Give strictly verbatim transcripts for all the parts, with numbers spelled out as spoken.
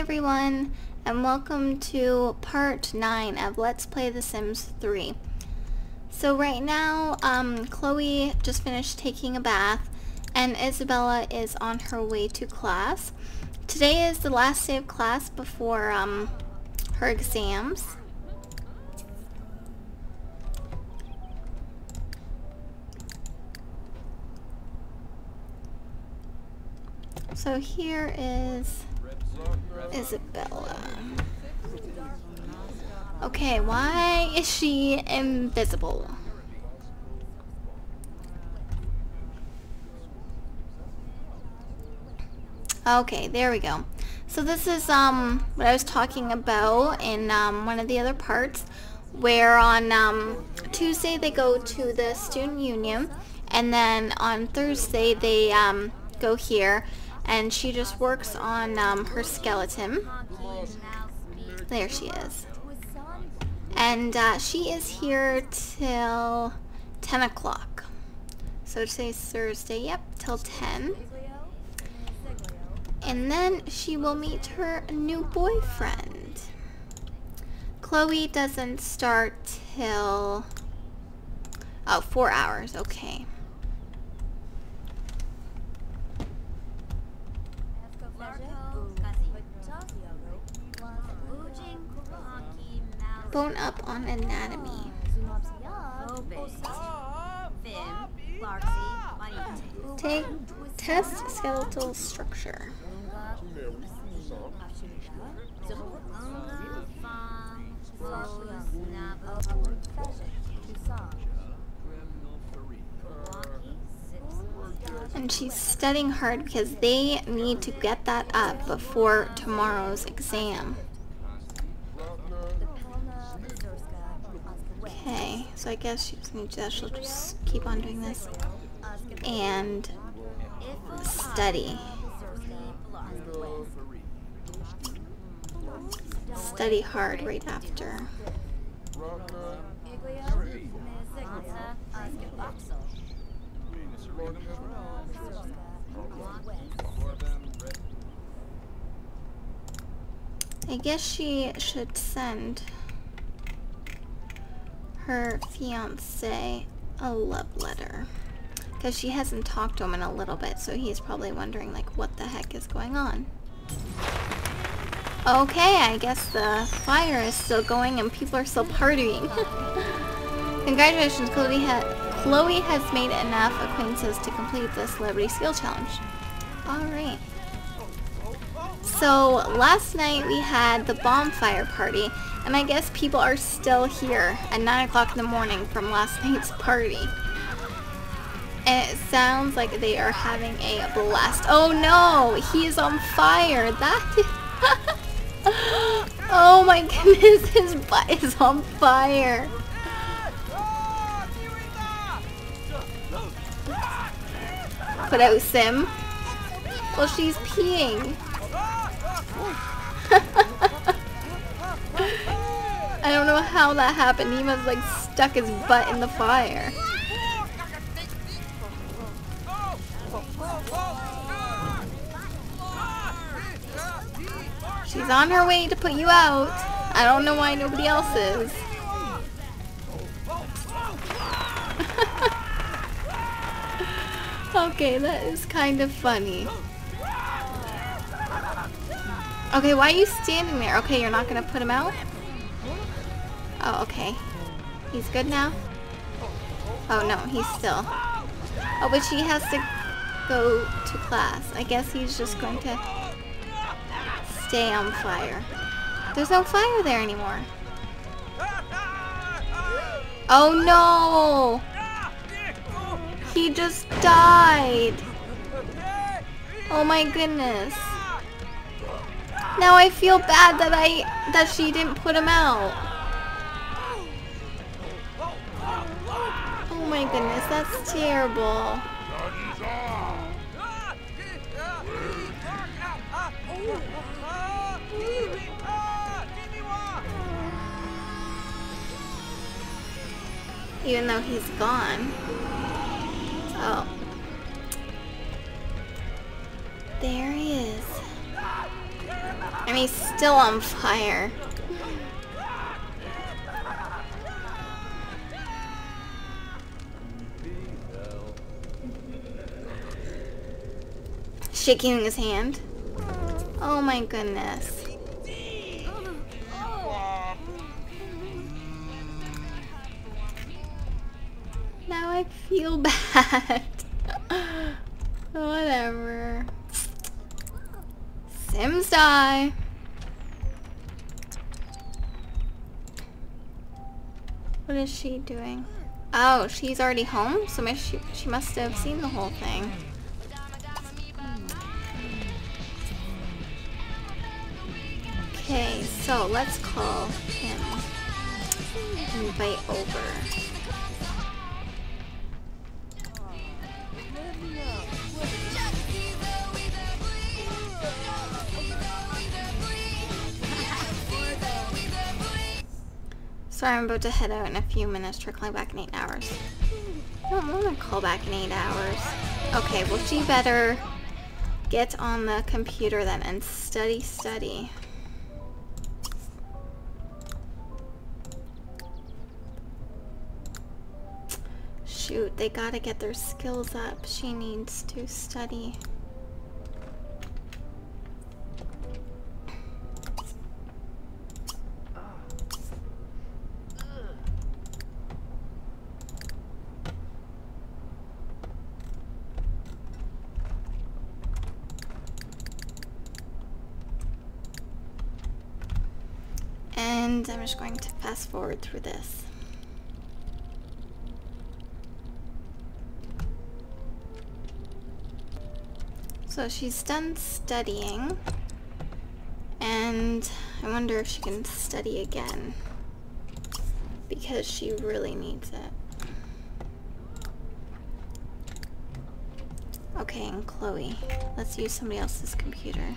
everyone, and welcome to part nine of Let's Play The Sims three. So right now, um, Chloe just finished taking a bath, and Isabella is on her way to class. Today is the last day of class before um, her exams. So here is Isabella. Okay, why is she invisible? Okay, there we go. So this is um what I was talking about in um, one of the other parts, where on um, Tuesday they go to the student union, and then on Thursday they um, go here. And she just works on um, her skeleton. There she is. And uh, she is here till ten o'clock. So today's Thursday, yep, till ten. And then she will meet her new boyfriend. Chloe doesn't start till, oh, four hours, okay. Bone up on anatomy. Take test skeletal structure. And she's studying hard because they need to get that up before tomorrow's exam. Okay, so I guess she doesn't need that. She'll just keep on doing this and study. Study hard right after. I guess she should send her fiance a love letter, because she hasn't talked to him in a little bit, so he's probably wondering like what the heck is going on. Okay, I guess the fire is still going and people are still partying. Congratulations, Chloe, ha Chloe has made enough acquaintances to complete the celebrity skill challenge. Alright. So last night we had the bonfire party, and I guess people are still here at nine o'clock in the morning from last night's party. And it sounds like they are having a blast. Oh no! He is on fire! That is... oh my goodness, his butt is on fire! Put out Sim. Well, she's peeing. I don't know how that happened. He must like stuck his butt in the fire. She's on her way to put you out. I don't know why nobody else is. Okay, that is kind of funny. Okay, why are you standing there? Okay, you're not gonna put him out? Oh, okay. He's good now? Oh, no, he's still. Oh, but she has to go to class. I guess he's just going to stay on fire. There's no fire there anymore. Oh, no! He just died! Oh, my goodness. Now I feel bad that I that she didn't put him out. Oh my goodness, that's terrible. Even though he's gone. Oh. There he is. And he's still on fire. Shaking his hand. Oh my goodness. Now I feel bad. Whatever. Sims die. What is she doing? Oh, she's already home? So maybe she, she must have seen the whole thing. Okay, so let's call him. Invite over. Sorry, I'm about to head out in a few minutes, trickling back in eight hours. I don't want to call back in eight hours. Okay, well she better get on the computer then and study, study. Shoot, they gotta get their skills up. She needs to study. And I'm just going to fast forward through this. So she's done studying, and I wonder if she can study again, because she really needs it. Okay, and Chloe. Let's use somebody else's computer.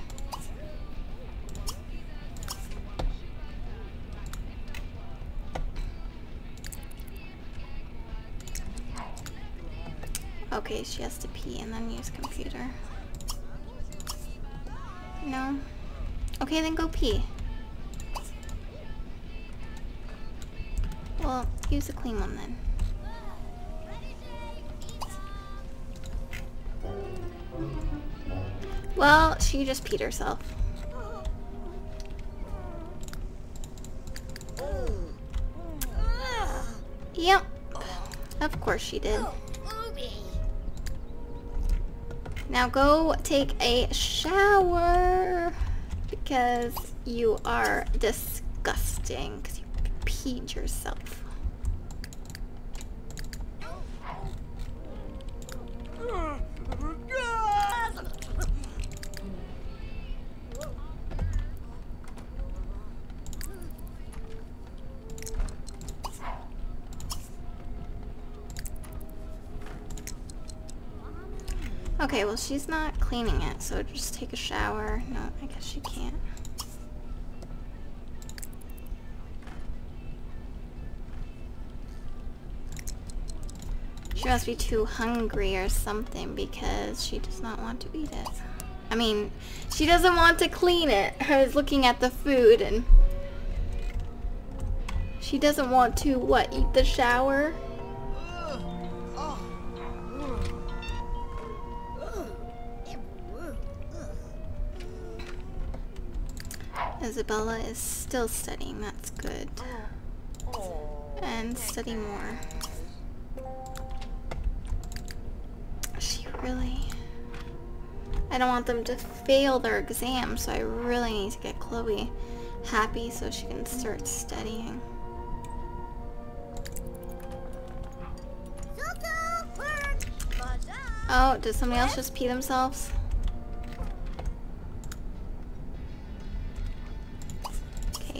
Okay, she has to pee and then use computer. No? Okay, then go pee. Well, use a clean one then. Well, she just peed herself. Yep. Of course she did. Now go take a shower because you are disgusting because you peed yourself. Okay, well she's not cleaning it, so just take a shower. No, I guess she can't. She must be too hungry or something because she does not want to eat it. I mean, she doesn't want to clean it. I was looking at the food and she doesn't want to, what, eat the shower? Isabella is still studying, that's good. And study more. She really... I don't want them to fail their exam, so I really need to get Chloe happy so she can start studying. Oh, did somebody else just pee themselves?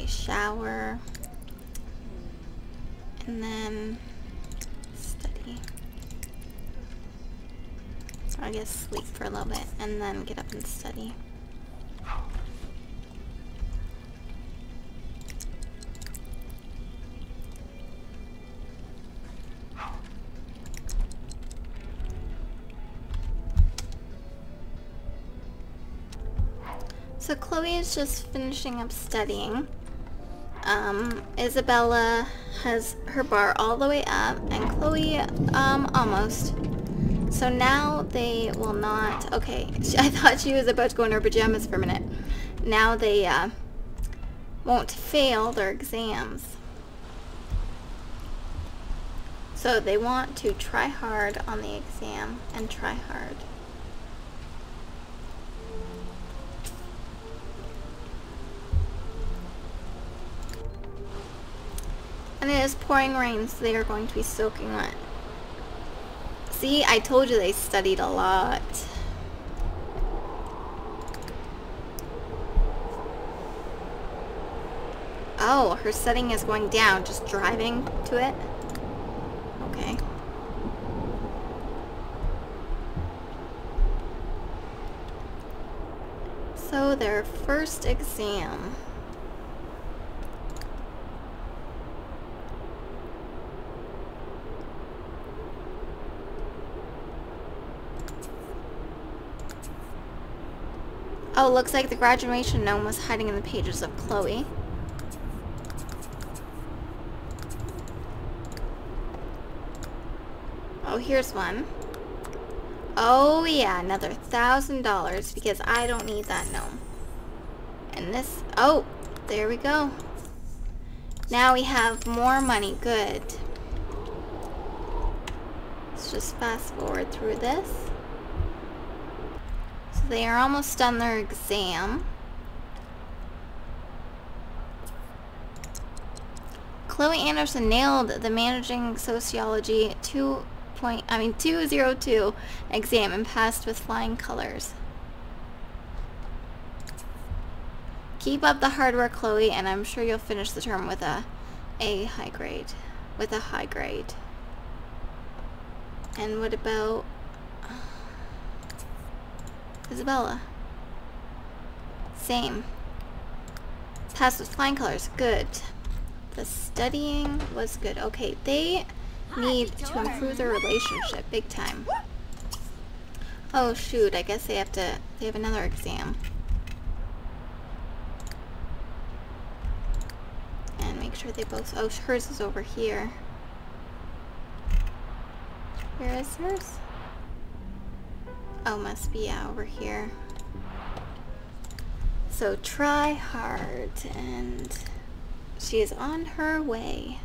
Shower and then study. I guess sleep for a little bit and then get up and study. So so Chloe is just finishing up studying. Um, Isabella has her bar all the way up, and Chloe, um, almost. So now they will not... Okay, I thought she was about to go in her pajamas for a minute. Now they, uh, won't fail their exams. So they want to try hard on the exam and try hard. And it is pouring rain, so they are going to be soaking wet. See, I told you they studied a lot. Oh, her setting is going down, just driving to it. Okay. So their first exam. Oh, looks like the graduation gnome was hiding in the pages of Chloe. Oh, here's one. Oh yeah, another thousand dollars because I don't need that gnome. And this, oh, there we go. Now we have more money, good. Let's just fast forward through this. They are almost done their exam. Chloe Anderson nailed the Managing Sociology two point, I mean two zero two exam and passed with flying colors. Keep up the hard work, Chloe, and I'm sure you'll finish the term with a a high grade, with a high grade. And what about Isabella? Same. Passed with flying colors. Good. The studying was good. Okay, they need to improve their relationship big time. Oh shoot, I guess they have to they have another exam. And make sure they both oh hers is over here. Where is hers? Oh, must be yeah, over here. So try hard, and she is on her way.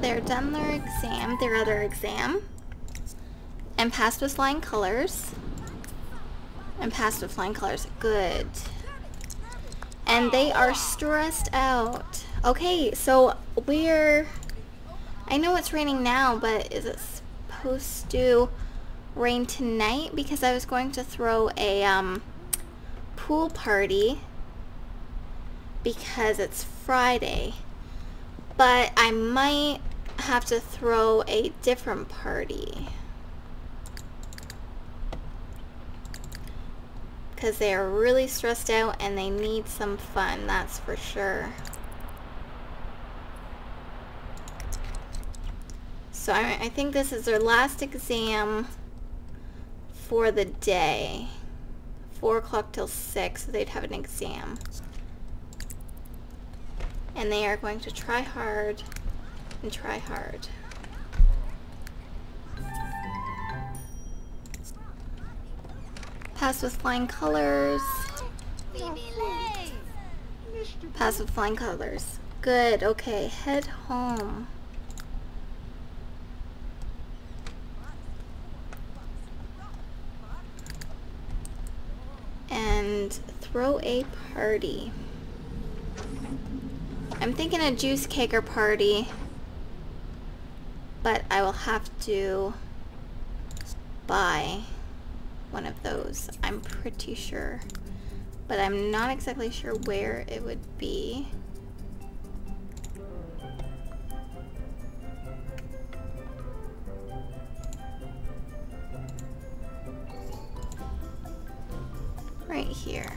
They're done their exam, their other exam, and passed with flying colors, and passed with flying colors, good. And they are stressed out. Okay, so we're, I know it's raining now, but is it supposed to rain tonight? Because I was going to throw a um, pool party because it's Friday, but I might have to throw a different party because they are really stressed out and they need some fun, that's for sure. So I, I think this is their last exam for the day. Four o'clock till six, so they'd have an exam, and they are going to try hard and try hard. Pass with flying colors. Pass with flying colors. Good, okay, head home. And throw a party. I'm thinking a juice caker party, but I will have to buy one of those, I'm pretty sure. But I'm not exactly sure where it would be. right here.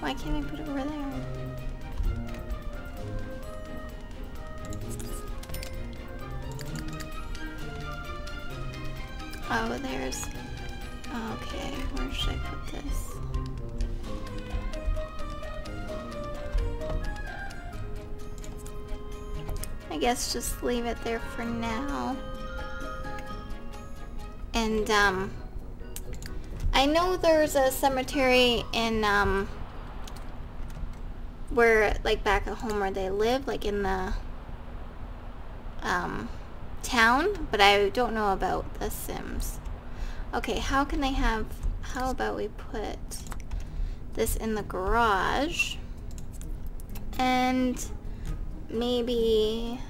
Why can't I put it over there? Oh, there's... Okay, where should I put this? I guess just leave it there for now. And, um... I know there's a cemetery in, um... where, like, back at home where they live, like, in the... Um... town, but I don't know about the Sims. Okay, how can they have... How about we put this in the garage? And... maybe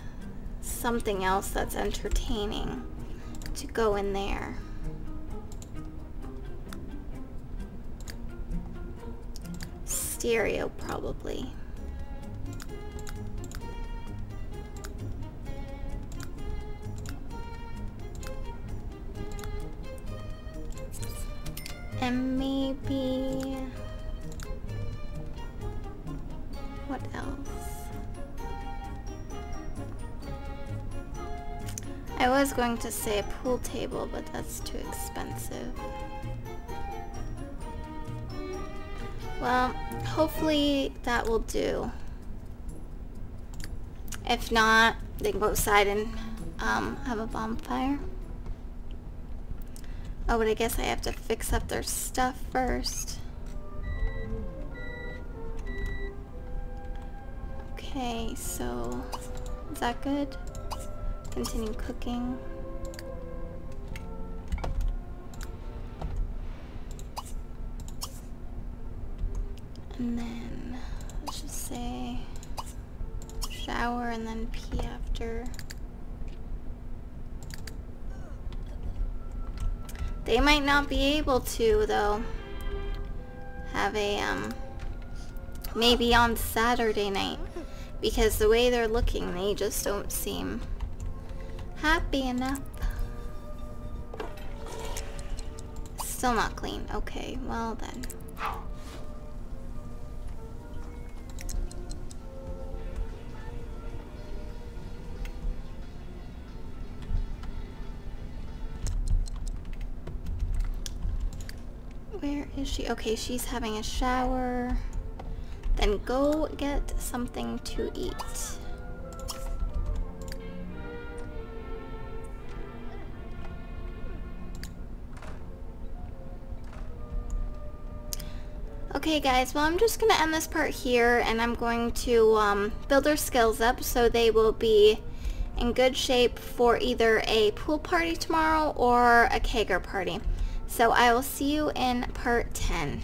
something else that's entertaining to go in there. Stereo, probably. And maybe... what else? I was going to say a pool table, but that's too expensive. Well, hopefully that will do. If not, they can go outside and um, have a bonfire. Oh, but I guess I have to fix up their stuff first. Okay, so is that good? Continue cooking. And then, let's just say, shower and then pee after. They might not be able to, though. Have a, um, maybe on Saturday night. Because the way they're looking, they just don't seem... happy enough. Still not clean. Okay, well then. Where is she? Okay, she's having a shower. Then go get something to eat. Okay guys, well I'm just going to end this part here, and I'm going to um, build their skills up so they will be in good shape for either a pool party tomorrow or a kegger party. So I will see you in part ten.